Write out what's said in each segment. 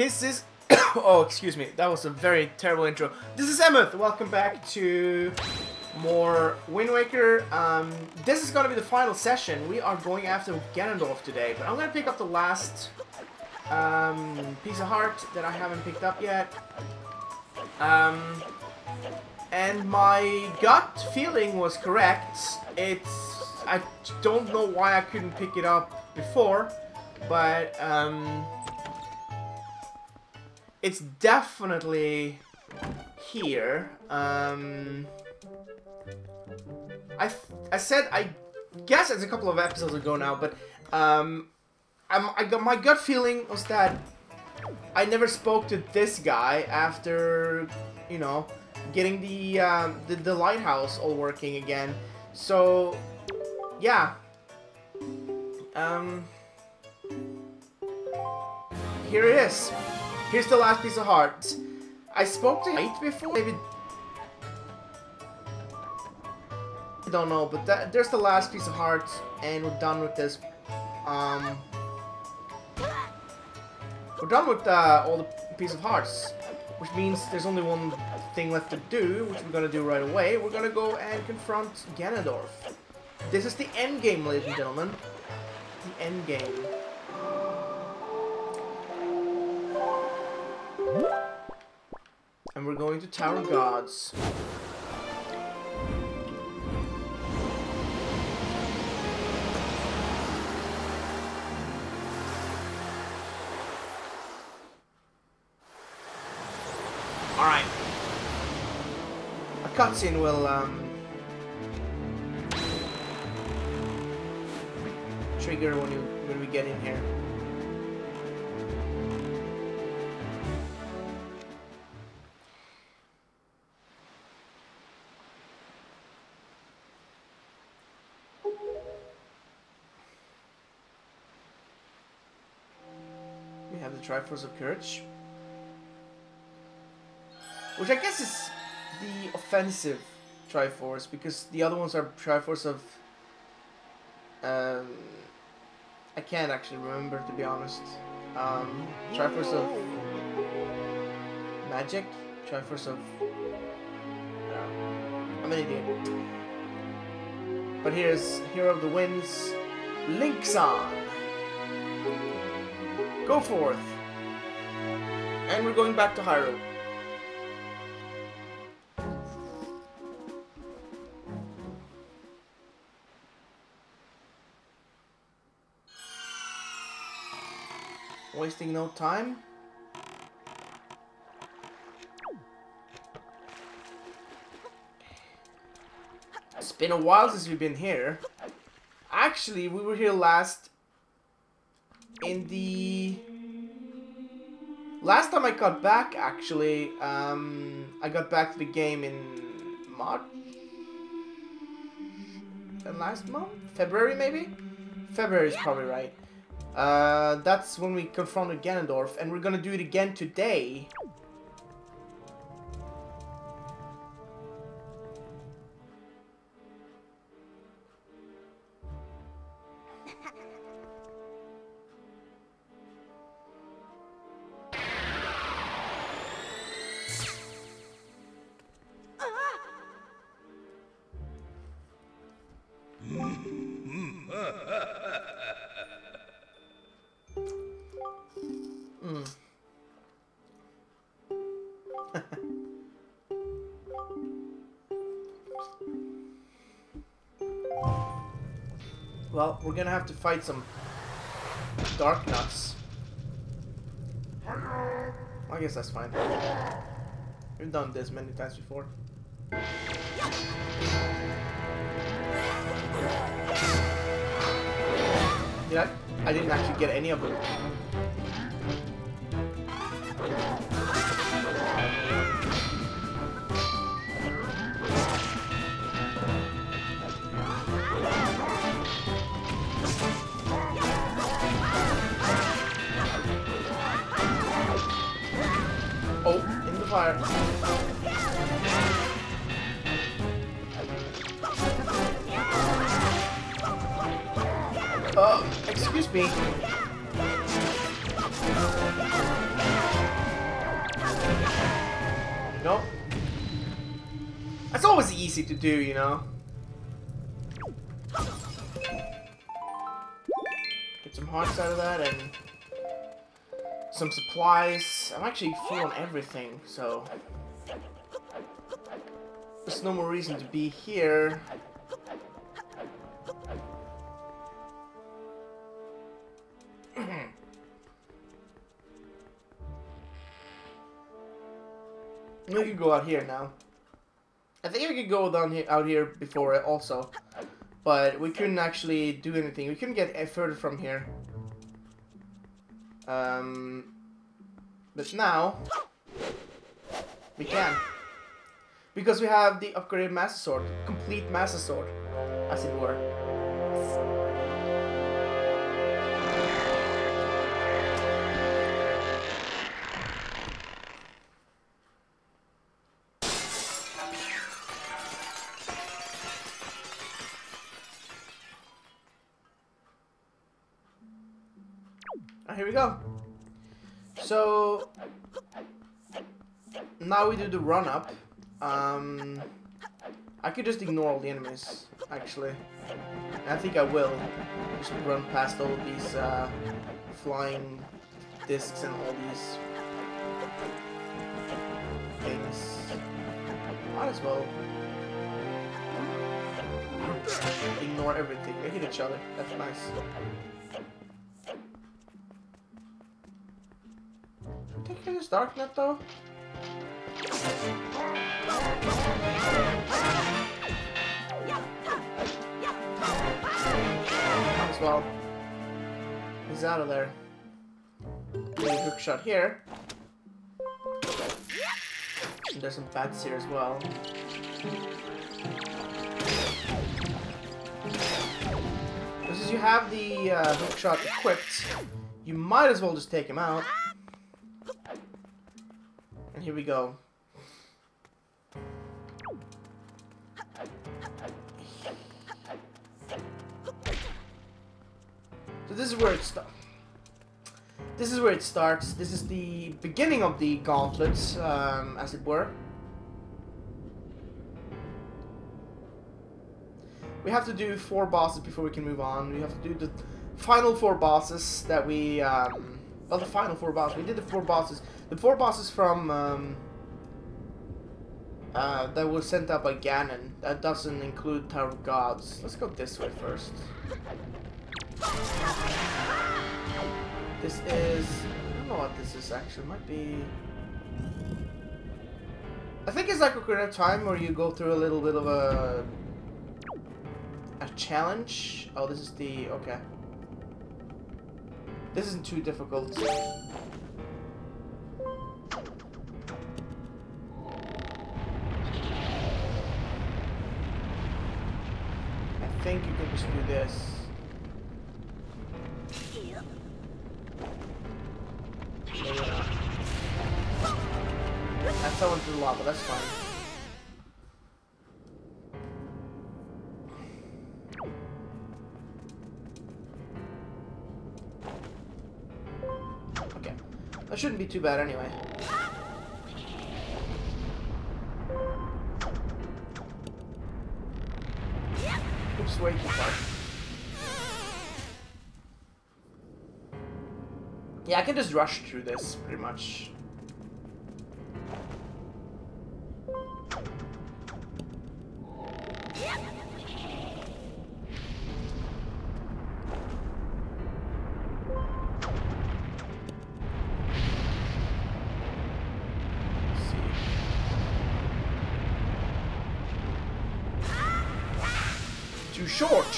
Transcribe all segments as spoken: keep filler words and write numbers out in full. This is... oh, excuse me. That was a very terrible intro. This is Emmeth. Welcome back to more Wind Waker. Um, this is going to be the final session. We are going after Ganondorf today. But I'm going to pick up the last um, piece of heart that I haven't picked up yet. Um, and my gut feeling was correct. It's... I don't know why I couldn't pick it up before. But... Um, it's definitely here. Um, I th I said I guess it's a couple of episodes ago now, but um, I'm, I got my gut feeling was that I never spoke to this guy after, you know, getting the um, the, the lighthouse all working again. So yeah. Um, here it is. Here's the last piece of heart. I spoke to him before. Maybe I don't know, but that, there's the last piece of heart, and we're done with this. Um, we're done with uh, all the piece of hearts, which means there's only one thing left to do, which we're gonna do right away. We're gonna go and confront Ganondorf. This is the end game, ladies and gentlemen. The end game. And we're going to Tower of Gods. Alright. A cutscene will um, trigger when you when we get in here. Triforce of Courage, which I guess is the offensive Triforce, because the other ones are Triforce of... Um, I can't actually remember, to be honest. Um, Triforce of Magic, Triforce of... Uh, I'm an idiot. But here's Hero of the Winds, Link's on. Go forth. And we're going back to Hyrule. Wasting no time. It's been a while since we've been here. Actually, we were here last... In the last time I got back, actually, um, I got back to the game in March, and last month, February maybe. February is probably right. Uh, that's when we confronted Ganondorf, and we're gonna do it again today. Well, we're gonna have to fight some Dark Nuts. I guess that's fine. We've done this many times before. Yeah, I didn't actually get any of them. Fire. Oh, excuse me. Nope. That's always easy to do, you know. Get some hearts out of that and some supplies. I'm actually full on everything, so there's no more reason to be here. We could go out here now. I think we could go down here, out here before also, but we couldn't actually do anything. We couldn't get further from here. Um, but now we can, because we have the upgraded Master Sword, complete Master Sword, as it were. Here we go. So now we do the run up. Um, I could just ignore all the enemies, actually. And I think I will. Just run past all of these uh, flying discs and all these things. Might as well ignore everything. They hit each other. That's nice. Take this Dark Nut though. Might as well. He's out of there. Hook shot here. And there's some bats here as well. Since you have the uh, hook shot equipped, you might as well just take him out. Here we go. So this is where it starts. This is where it starts. This is the beginning of the gauntlets, um, as it were. We have to do four bosses before we can move on. We have to do the final four bosses that we. Um, Well, the final four bosses. We did the four bosses. The four bosses from um, uh, that were sent out by Ganon. That doesn't include Tower of Gods. Let's go this way first. This is. I don't know what this is actually. It might be. I think it's like Ocarina of Time, where you go through a little bit of a a challenge. Oh, this is the okay. This isn't too difficult. I think you can just do this. I fell into the lava, that's fine. That shouldn't be too bad anyway. Oops, way too far. Yeah, I can just rush through this pretty much. Short.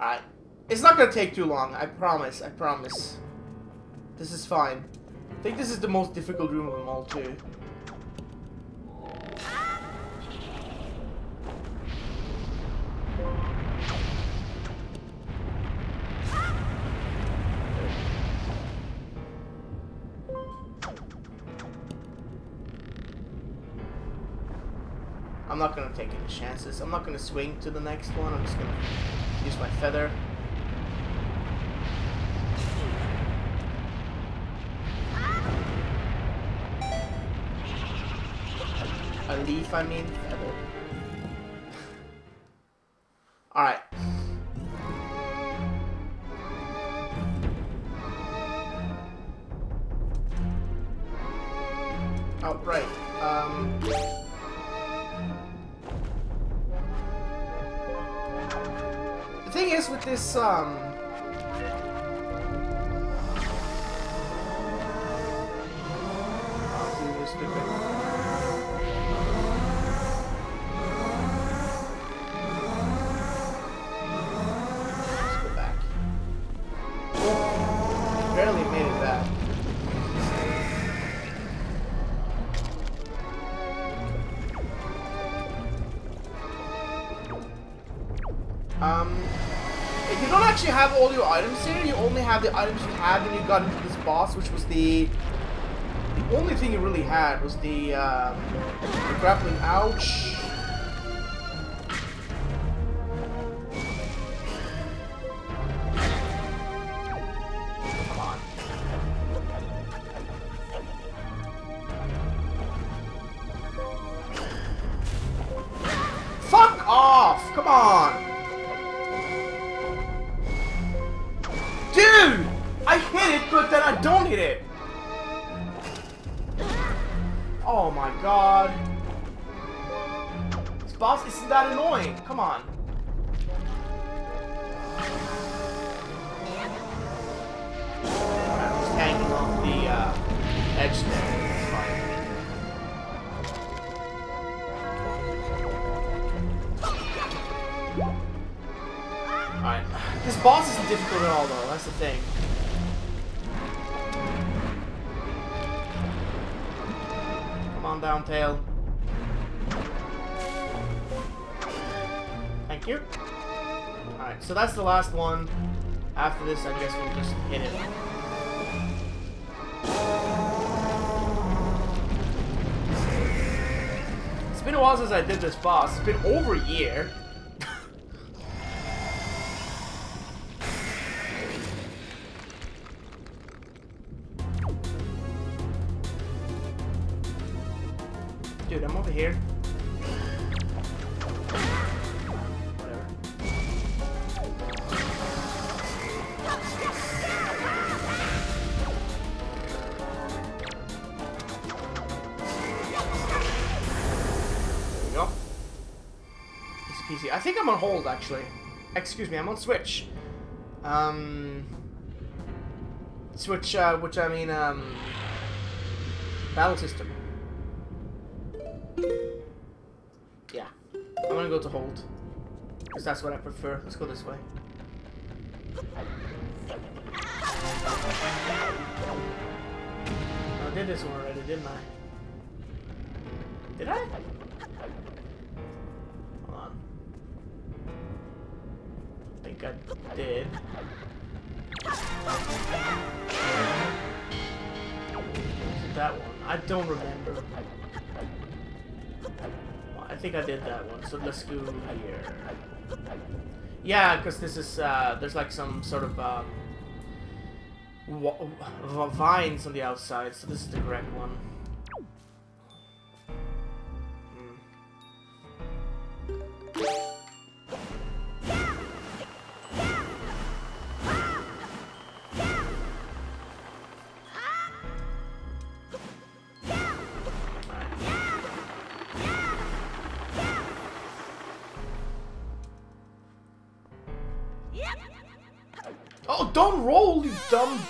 Alright. It's not gonna take too long. I promise. I promise. This is fine. I think this is the most difficult room of them all, too. I'm not gonna take any chances. I'm not gonna swing to the next one. I'm just gonna use my feather. leaf, I mean. Feather. Alright. Oh, right. Um... The thing is with this, um... I'll do this different. Have all your items here. You only have the items you had when you got into this boss, which was the the only thing you really had was the, um, the grappling. Ouch. Alright, this boss isn't difficult at all though, that's the thing. Come on down, Tail. Thank you. Alright, so that's the last one. After this, I guess we'll just hit it. It's been a while since I did this boss. It's been over a year. Dude, I'm over here. I think I'm on hold, actually. Excuse me, I'm on Switch. Um, Switch, uh, which I mean, um, battle system. Yeah, I'm gonna go to hold, because that's what I prefer. Let's go this way. I did this one already, didn't I? Did I? I did. That one. I don't remember. Well, I think I did that one, so let's go here. Yeah, because this is, uh, there's like some sort of um, vines on the outside, so this is the correct one. Don't roll, you dumb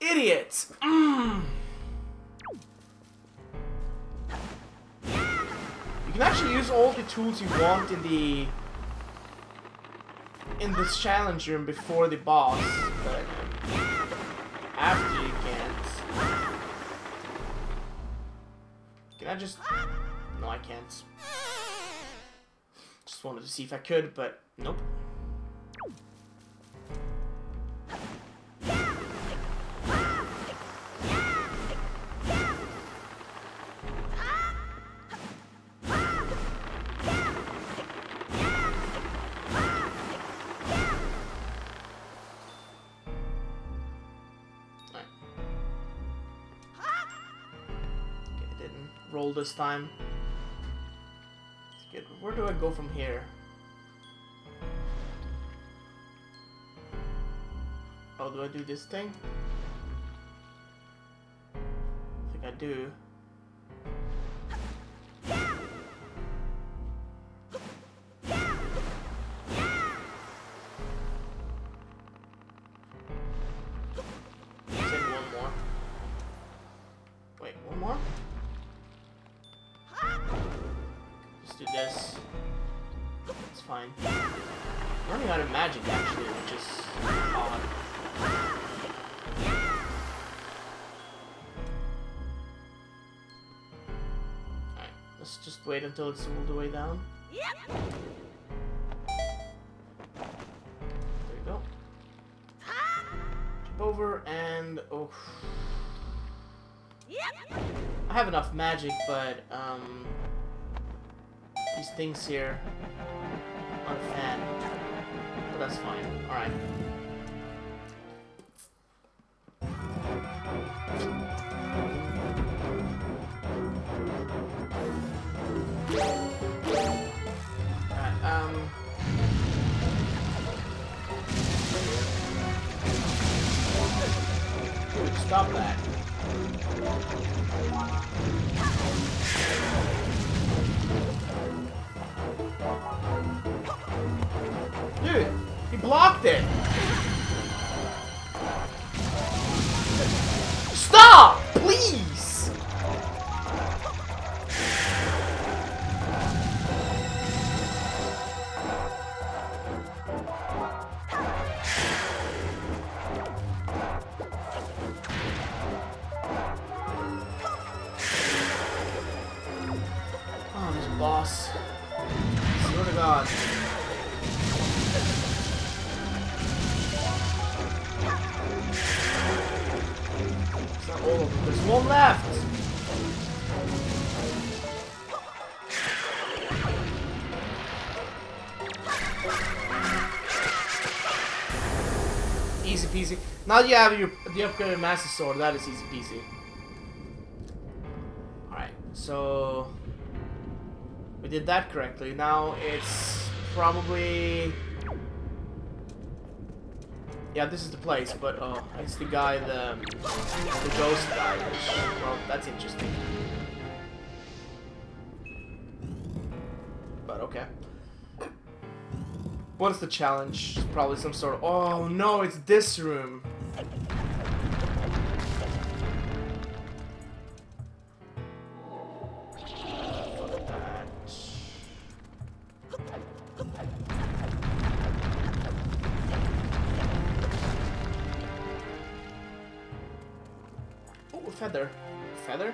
idiot! Mm. You can actually use all the tools you want in the in this challenge room before the boss, but after you can't. Can I just? No, I can't. Just wanted to see if I could, but nope. roll this time. Let's get, where do I go from here? Oh, do I do this thing? I think I do. Just wait until it's all the way down. There you go. Jump over and oh, I have enough magic, but um, these things here aren't a fan. But that's fine. All right. Stop that. Dude, he blocked it. Stop, please. Boss. Swear to God. It's not all of them. There's one left! Easy peasy. Now you have your the upgraded Master Sword, that is easy peasy. Alright, so we did that correctly. Now it's probably, yeah, this is the place, but oh, it's the guy, the, the ghost guy, which, well, that's interesting. But okay. What is the challenge? Probably some sort of, oh no, it's this room. Feather. Feather?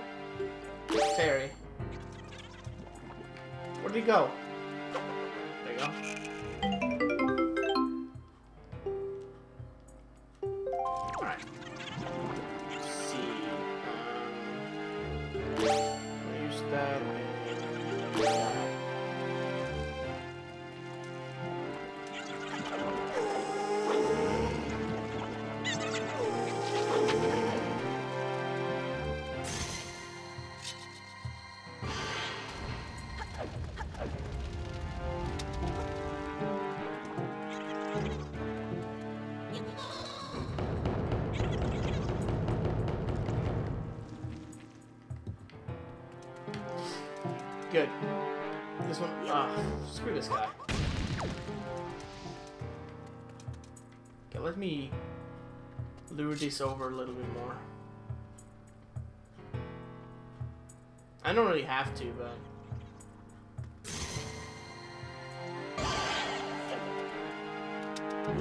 Fairy. Where'd he go? There you go. Alright. Let's see. Um, use that. Good. This one. Ah, uh, screw this guy. Okay, let me lure this over a little bit more. I don't really have to, but. There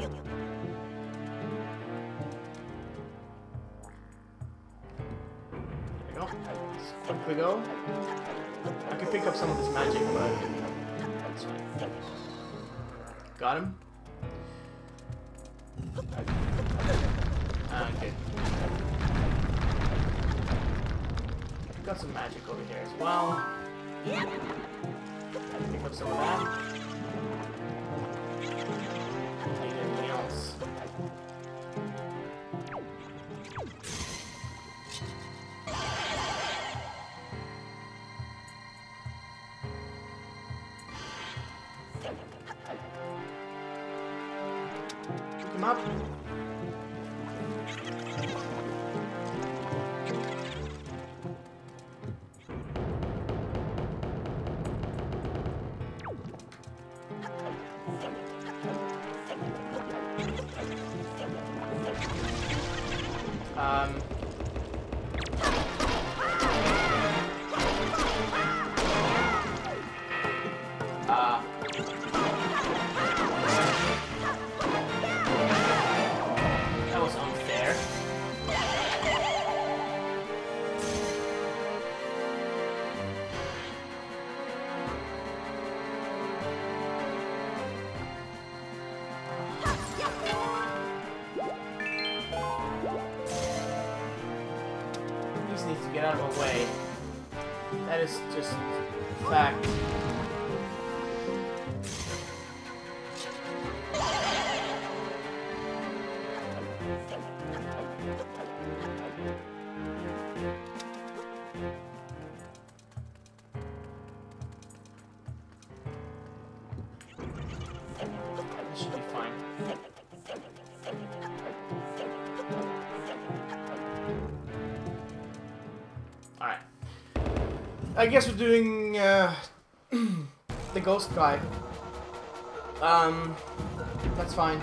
you go. Let's quickly go. I could pick up some of this magic, but that's fine. Got him. Ah, okay. Got some magic over here as well. Pick up some of that. Need anything else? up. Um... Uh... That was unfair. This needs to get out of my way. That is just fact. I guess we're doing uh, the ghost guy. Um, that's fine.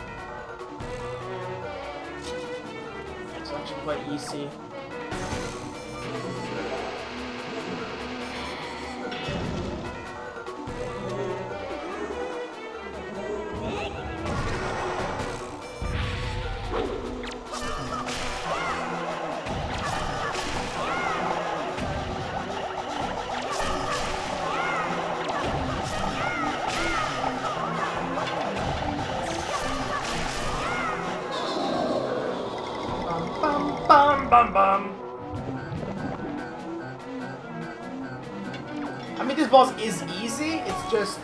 It's actually quite easy. Bum, bum. I mean, this boss is easy, it's just...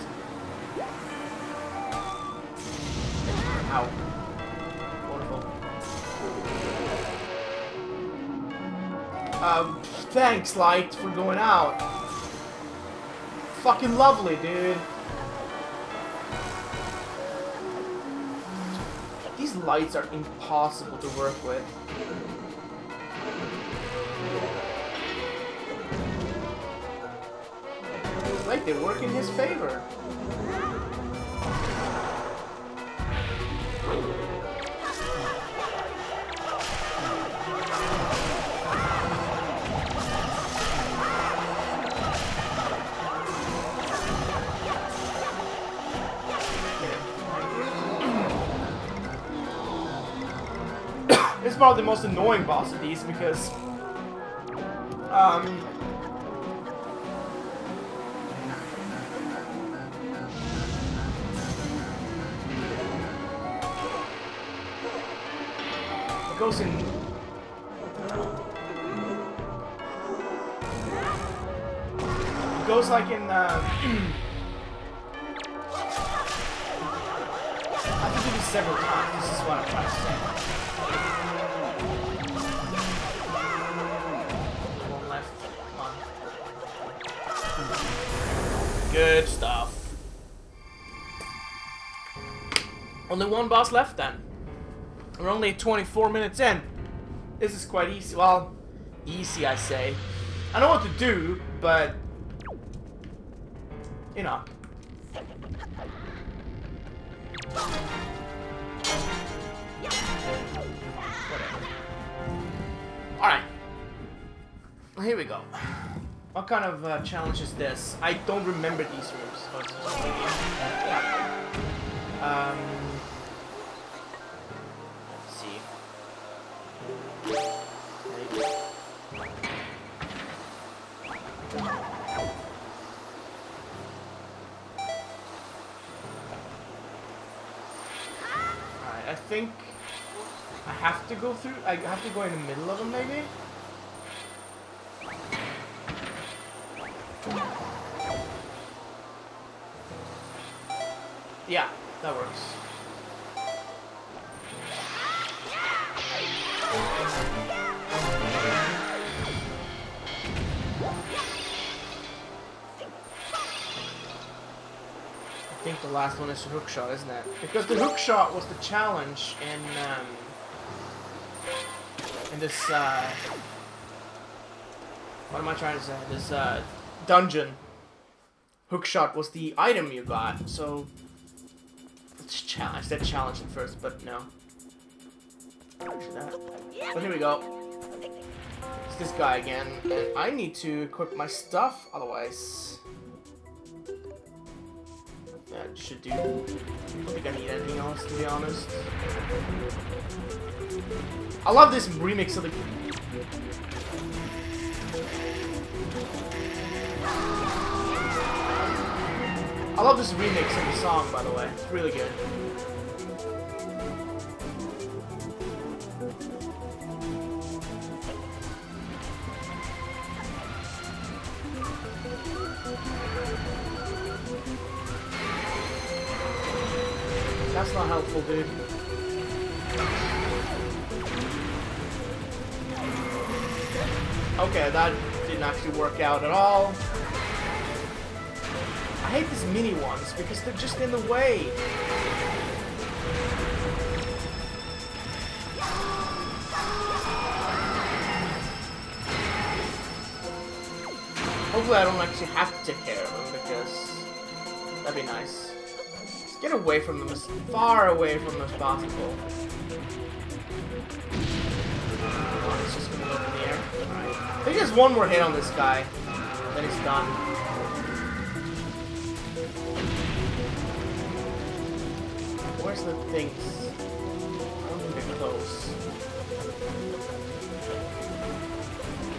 Ow. Wonderful. Um, thanks, Light, for going out. Fucking lovely, dude. These lights are impossible to work with. Like they work in his favor. This is probably the most annoying boss of these because um goes in. It goes like in. Uh, I have to do this several times. This is what I'm trying to say. One left. Come on. Good stuff. Only one boss left then. We're only twenty-four minutes in. This is quite easy. Well, easy, I say. I know what to do, but... You know. Alright. Here we go. What kind of uh, challenge is this? I don't remember these rules. So it's just like, yeah. Um... I think I have to go through. I have to go in the middle of them, maybe. Yeah, that works. I think think the last one is the hook shot, isn't it? Because the hook shot was the challenge in um, in this uh, what am I trying to say? This uh, dungeon. Hook shot was the item you got, so let's challenge. That challenge at first, but no. That. But here we go. It's this guy again, and I need to equip my stuff, otherwise. That should do. I don't think I need anything else, to be honest. I love this remix of the. I love this remix of the song, by the way. It's really good. That's not helpful, dude. Okay, that didn't actually work out at all. I hate these mini ones because they're just in the way. Hopefully I don't actually have to take care of them because that'd be nice. Get away from them as far away from them as possible. Oh, it's just gonna go in the air. Alright. I think there's one more hit on this guy. Then he's done. Where's the things? I don't think they're close.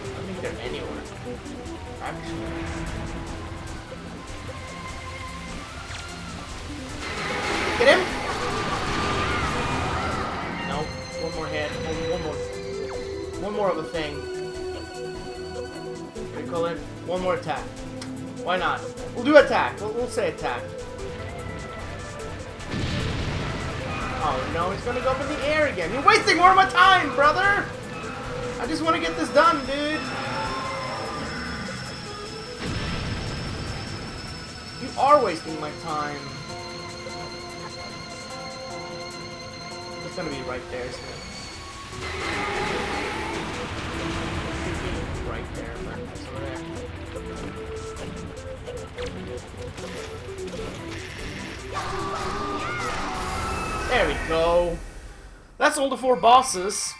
I don't think they're anywhere. Actually. Hit him? Nope. One more hit. One, one more. One more of a thing. What do you call it? One more attack. Why not? We'll do attack. We'll, we'll say attack. Oh no, he's gonna go up in the air again. You're wasting more of my time, brother! I just want to get this done, dude. You are wasting my time. It's gonna be right there, isn't it? Right there, but it's over there. There we go. That's all the four bosses.